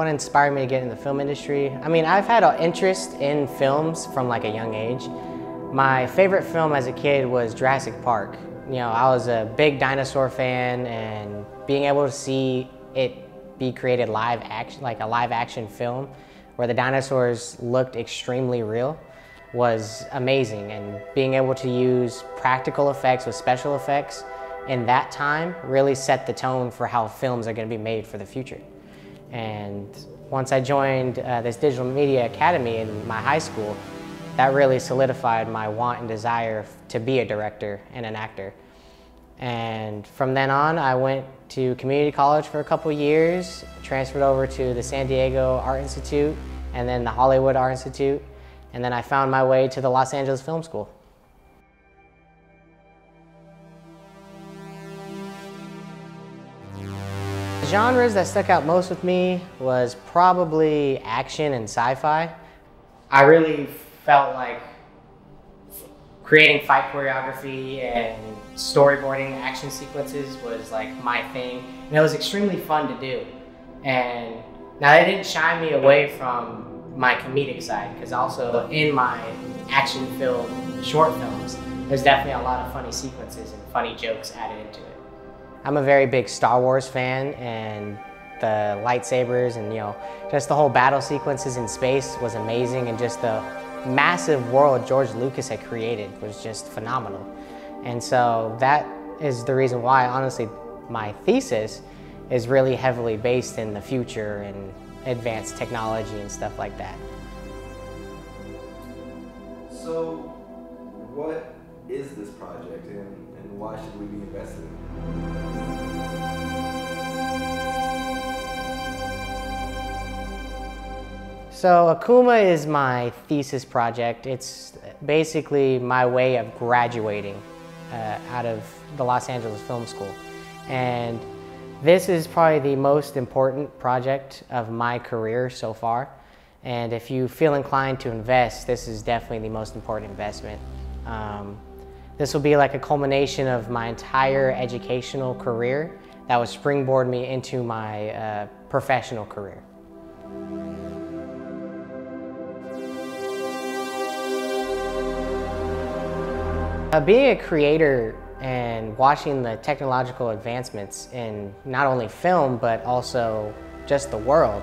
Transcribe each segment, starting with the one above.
what inspired me to get in the film industry? I mean, I've had an interest in films from like a young age. My favorite film as a kid was Jurassic Park. You know, I was a big dinosaur fan, and being able to see it be created live action, like a live action film where the dinosaurs looked extremely real, was amazing. And being able to use practical effects with special effects in that time really set the tone for how films are going to be made for the future. And once I joined this Digital Media Academy in my high school, that really solidified my want and desire to be a director and an actor. And from then on, I went to community college for a couple years, transferred over to the San Diego Art Institute, and then the Hollywood Art Institute, and then I found my way to the Los Angeles Film School. The genres that stuck out most with me was probably action and sci-fi. I really felt like creating fight choreography and storyboarding action sequences was like my thing, and it was extremely fun to do. And now that didn't shy me away from my comedic side, because also in my action film short films, there's definitely a lot of funny sequences and funny jokes added into it. I'm a very big Star Wars fan, and the lightsabers and, you know, just the whole battle sequences in space was amazing, and just the massive world George Lucas had created was just phenomenal. And so that is the reason why, honestly, my thesis is really heavily based in the future and advanced technology and stuff like that. So what is this project, and why should we be invested in it? So Akuma is my thesis project. It's basically my way of graduating out of the Los Angeles Film School. And this is probably the most important project of my career so far. And if you feel inclined to invest, this is definitely the most important investment. This will be like a culmination of my entire educational career that will springboard me into my professional career. Being a creator and watching the technological advancements in not only film, but also just the world,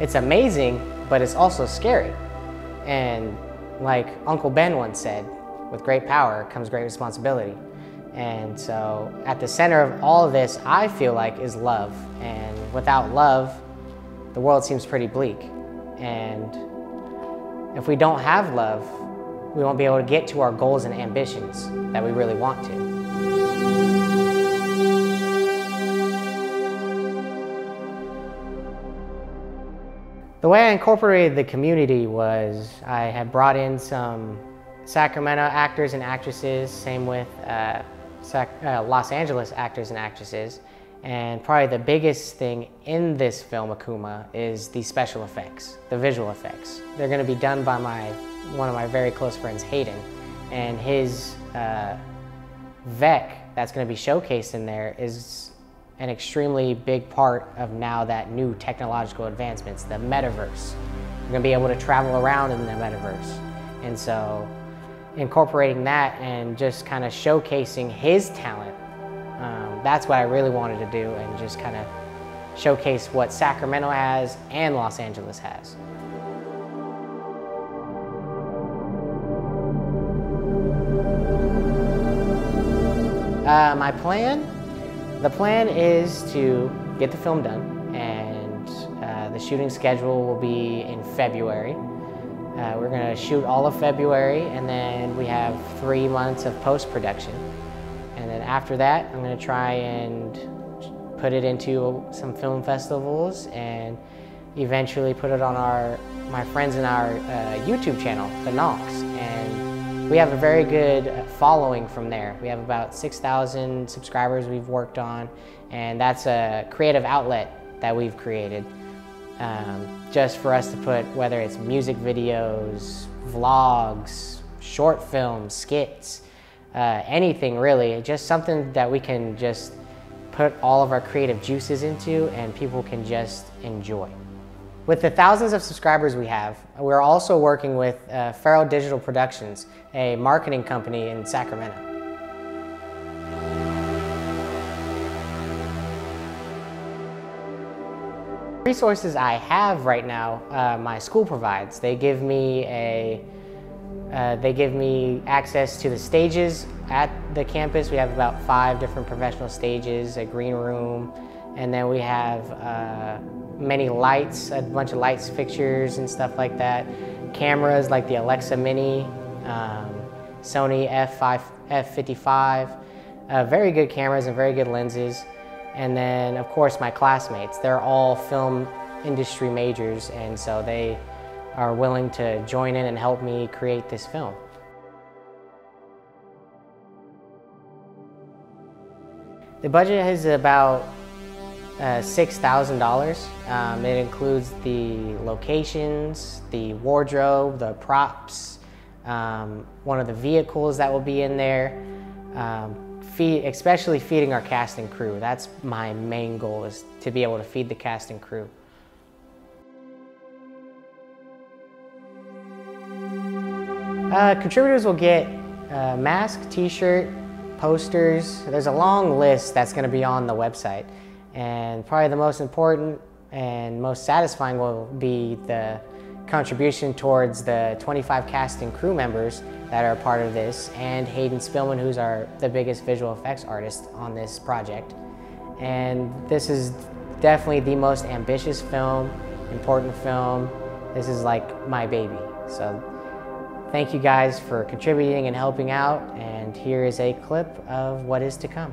it's amazing, but it's also scary. And like Uncle Ben once said, with great power comes great responsibility. And so at the center of all of this, I feel like, is love. And without love, the world seems pretty bleak. And if we don't have love, we won't be able to get to our goals and ambitions that we really want to. The way I incorporated the community was I had brought in some Sacramento actors and actresses, same with Los Angeles actors and actresses, and probably the biggest thing in this film, Akuma, is the special effects, the visual effects. They're going to be done by one of my very close friends, Hayden, and his VEC that's going to be showcased in there is an extremely big part of now that new technological advancements, the metaverse. You're gonna be able to travel around in the metaverse. And so incorporating that and just kind of showcasing his talent, that's what I really wanted to do, and just kind of showcase what Sacramento has and Los Angeles has. My plan? The plan is to get the film done, and the shooting schedule will be in February. We're going to shoot all of February, and then we have 3 months of post-production. And then after that, I'm going to try and put it into some film festivals and eventually put it on my friends and our YouTube channel, The Knox. And we have a very good following from there. We have about 6,000 subscribers we've worked on, and that's a creative outlet that we've created just for us to put, whether it's music videos, vlogs, short films, skits, anything really, just something that we can just put all of our creative juices into and people can just enjoy. With the thousands of subscribers we have, we're also working with Feral Digital Productions, a marketing company in Sacramento. The resources I have right now, my school provides. They give me access to the stages at the campus. We have about 5 different professional stages, a green room, and then we have many lights, a bunch of lights fixtures and stuff like that. Cameras like the Alexa Mini, Sony F55, very good cameras and very good lenses. And then of course my classmates, they're all film industry majors, and so they are willing to join in and help me create this film. The budget is about $6,000. It includes the locations, the wardrobe, the props, one of the vehicles that will be in there, especially feeding our cast and crew. That's my main goal, is to be able to feed the cast and crew. Contributors will get a mask, t-shirt, posters. There's a long list that's going to be on the website. And probably the most important and most satisfying will be the contribution towards the 25 cast and crew members that are a part of this, and Hayden Spillman, who's the biggest visual effects artist on this project. And this is definitely the most ambitious film, important film. This is like my baby. So thank you guys for contributing and helping out, and here is a clip of what is to come.